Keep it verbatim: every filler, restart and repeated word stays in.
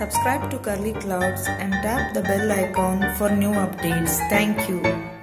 Subscribe to Curly Clouds and tap the bell icon for new updates. Thank you.